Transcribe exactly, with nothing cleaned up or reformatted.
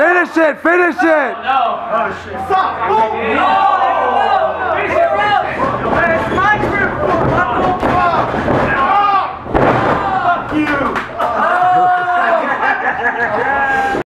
Finish it! Finish it! Oh, no. Oh, shit. Stop.